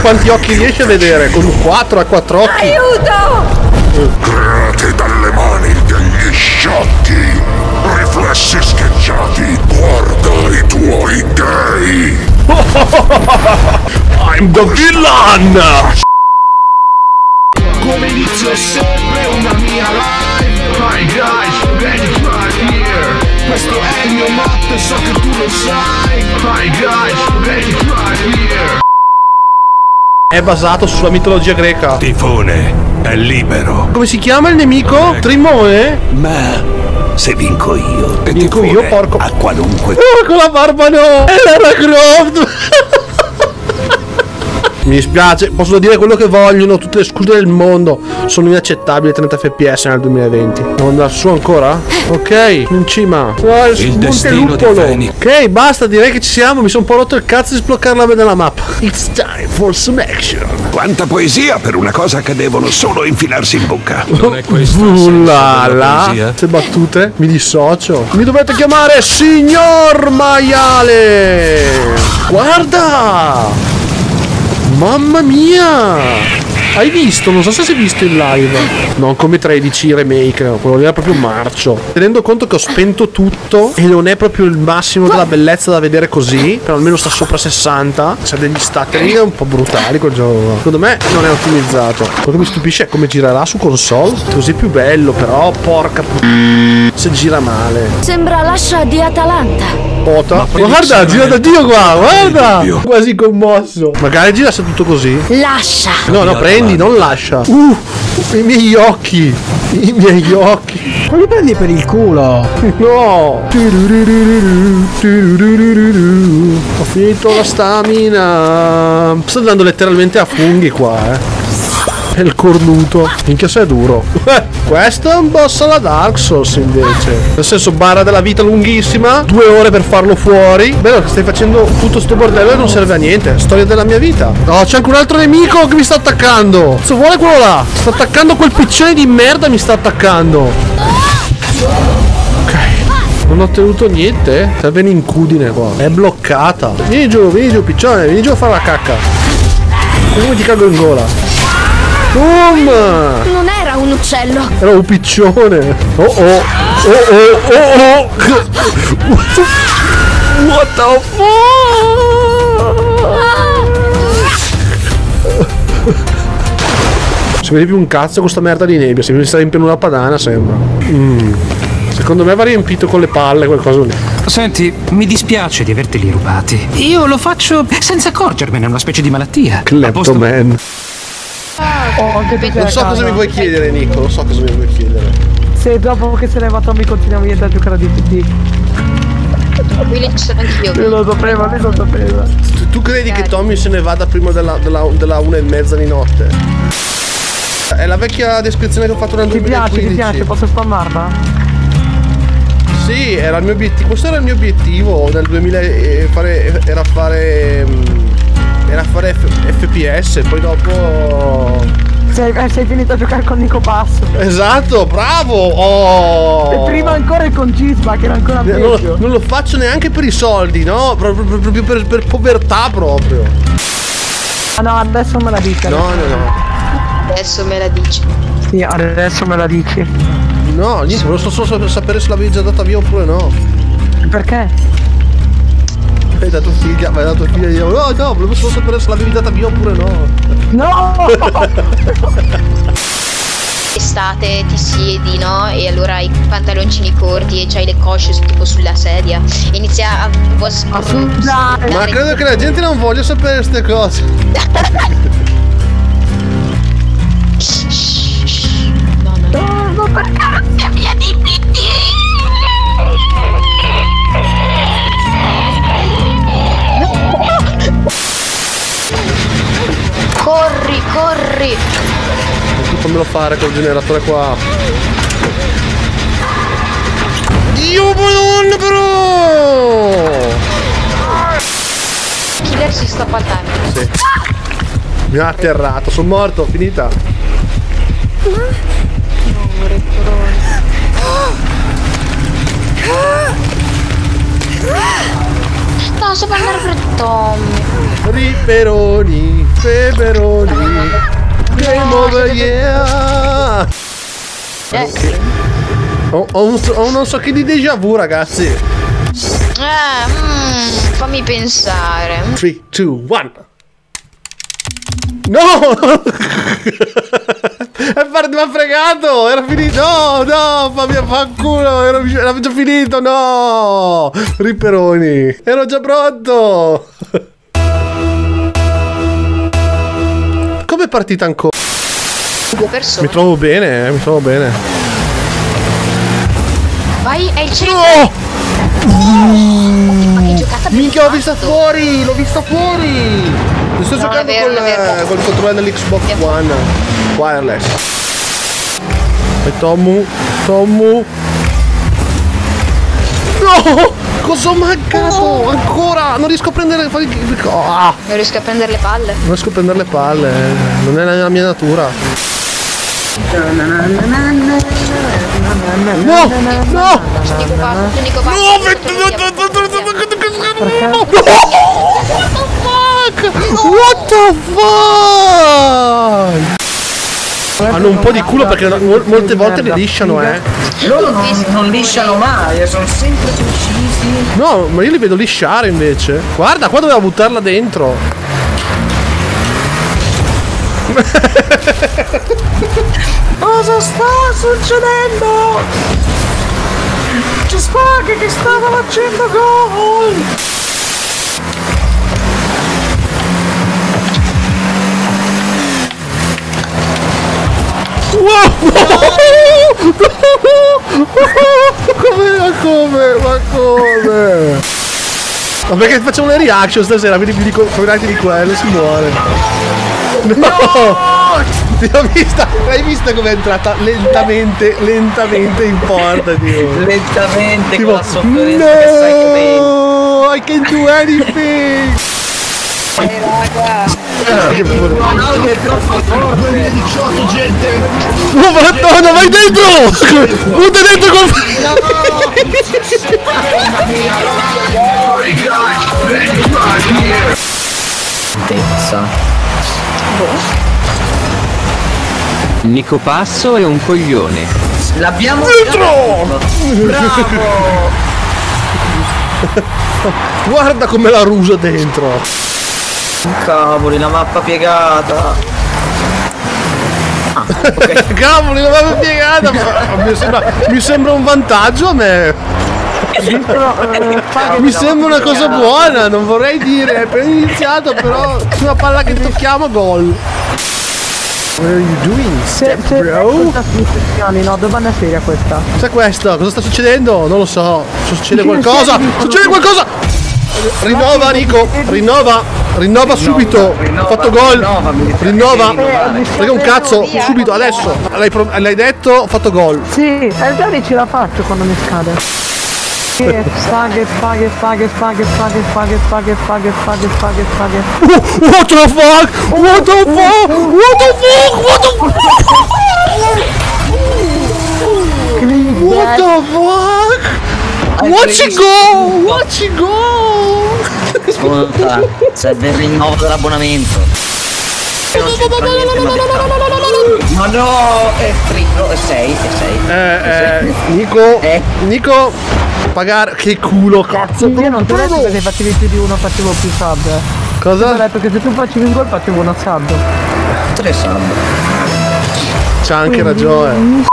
Quanti occhi riesci a vedere? Con 4 a 4 occhi. Aiuto! Create dalle mani degli sciocchi, riflessi scheggiati, guarda i tuoi dei. I'm the villain! Come inizio sempre una mia live. Hi guys, ready to ride here. Questo è il mio motto, so che tu lo sai. Hi guys, ready to ride here. È basato sulla mitologia greca. Tifone è libero. Come si chiama il nemico? Trimone? Ma se vinco io, vinco io, porco. A qualunque. Oh, con la barba no! È Lara Croft! Mi dispiace, posso dire quello che vogliono, tutte le scuse del mondo. Sono inaccettabili 30 fps nel 2020. Devo andare su ancora? Ok, in cima. Il destino di Feni. Ok, basta, direi che ci siamo. Mi sono un po' rotto il cazzo di sbloccare la metà della mappa. It's time for some action. Quanta poesia per una cosa che devono solo infilarsi in bocca. Non è questo il senso della poesia. Queste battute, mi dissocio. Mi dovete chiamare signor maiale. Guarda! Mamma mia! Hai visto? Non so se sei visto in live. Non come 13 remake, quello lì era proprio marcio. Tenendo conto che ho spento tutto e non è proprio il massimo della bellezza da vedere così, però almeno sta sopra 60. C'è degli stacchi un po' brutali quel gioco. Secondo me non è ottimizzato. Quello che mi stupisce è come girerà su console. Così è più bello, però porca p***a, se gira male. Sembra l'ascia di Atalanta. Ma guarda, gira da Dio qua, guarda! Quasi commosso. Magari girasse tutto così. Lascia. No, no, prendi, non lascia. I miei occhi. I miei occhi. Ma li prendi per il culo. No. Ho finito la stamina. Sto andando letteralmente a funghi qua, È il cornuto. Minchia se è duro. Questo è un boss alla Dark Souls invece. Nel senso, barra della vita lunghissima, 2 ore per farlo fuori. Bello che stai facendo tutto sto bordello e non serve a niente. Storia della mia vita. No, c'è anche un altro nemico che mi sta attaccando. Se vuole quello là. Sta attaccando quel piccione di merda, mi sta attaccando. Ok. Non ho tenuto niente. Serve un'incudine qua. È bloccata. Vieni giù piccione, vieni giù a fare la cacca. Come ti cago in gola. Boom! Non era un uccello. Era un piccione. Oh oh. Oh oh oh oh. What the fuck? Si vede più un cazzo con sta merda di nebbia. Se mi sta riempiendo una padana sembra. Secondo me va riempito con le palle qualcosa lì. Senti, mi dispiace di averteli rubati. Io lo faccio senza accorgermene, è una specie di malattia. Kleptoman. Non so cosa mi vuoi chiedere, Nico, non so cosa mi vuoi chiedere. Se dopo che se ne va Tommy continuiamo a giocare a DBD. Quindi ci sono anch'io. Io lo sapevo, lei lo sapeva. Tu credi che Tommy se ne vada prima della 1:30 di notte? È la vecchia descrizione che ho fatto nel 2015. Ti piace, posso spammarla? Sì, era il mio obiettivo. Questo era il mio obiettivo nel 2000, era fare FPS, poi dopo... Sei finito a giocare con Nicopasso. Esatto, bravo! Oh. E prima ancora con Gisba, che era ancora peggio. Non lo faccio neanche per i soldi, no? Proprio per povertà proprio. Ah no, adesso me la dici. No. Adesso me la dici. Sì, adesso me la dici. No, niente, volevo solo sapere se l'avevi già data via oppure no. Perché? Hai dato figlia, ma hai dato figlia di... No, no, volevo solo sapere se l'avevi data via oppure no. No! Estate ti siedi, no? E allora hai i pantaloncini corti e c'hai le cosce tipo sulla sedia. E inizia a sudare. Ma credo che la gente non voglia sapere queste cose. No, per cazzo, via di Corri! Fammelo fare col generatore qua! Dio buon però! Killer si sta appaltando. Sì. Mi ha atterrato, sono morto, finita! No, so per andare per Tommy! Riperoni, peperoni, game over, yeah! Okay. Ho un non so che di déjà vu, ragazzi. Fammi pensare. 3, 2, 1. No! È partito, mi ha fregato! Era finito! No, no, fanculo! Era già finito, no! Ripperoni! Ero già pronto! Com'è partita ancora? Due persone. Mi trovo bene, mi trovo bene. Vai, è il centro! Ma che giocata! Minchia, l'ho vista fuori! L'ho vista fuori! Mi sto giocando col controller dell'Xbox One wireless. E Tomu. No! Cosa ho mancato? Oh. Ancora! Non riesco a prendere. Ah. Non riesco a prendere le palle. Non riesco a prendere le palle. Non è la mia natura. No! No! No! What the fuck? Hanno un po' di culo perché molte volte li lisciano, eh. Loro non lisciano mai, sono sempre uccisi. No, ma io li vedo lisciare invece. Guarda, qua doveva buttarla dentro. Cosa sta succedendo? Gisba che stava facendo gol. Ma come? Ma perché facciamo le reaction stasera? Quindi vi dico, guardate di quello, si muore. No! Ti ho vista, l'hai vista com'è entrata lentamente in porta, tipo. Lentamente, tipo, con la sofferenza che sai che vedi. No, I can't do anything! Raga! No, che è troppo forte! 2018, gente! No, madonna, vai dentro! Butta dentro con... Pezza. Nicopasso è un coglione. L'abbiamo dentro! Bravo! Guarda come la rusa dentro! Cavoli, la mappa piegata! Ah, okay. Cavoli, la mappa piegata! mi sembra un vantaggio a me! Mi sembra una cosa buona, non vorrei dire, è appena iniziato, però sulla palla che tocchiamo, gol! What are you doing, step bro? No, domanda seria questa. Cos'è questo? Cosa sta succedendo? Non lo so, succede qualcosa! Succede qualcosa! Rinnova, Nico! Rinnova! Rinnova subito, ho fatto gol, rinnova, perché un cazzo, subito, adesso, l'hai detto, ho fatto gol. Sì, al 12 ce la faccio quando mi scade. What the fuck? What the fuck? What the fuck? What the fuck? What the fuck? Watch it go! Watch it go! Ascolta, serve il rinnovo dell'abbonamento. Ma no, è fritto, è 6, è 6. Nico, pagare, che culo, cazzo. Io non te l'ho detto perché facevi più di uno, facevo più sub. Cosa? Te l'ho detto che se tu facevi un gol facevo una sub. 3 sub. C'ha anche ragione.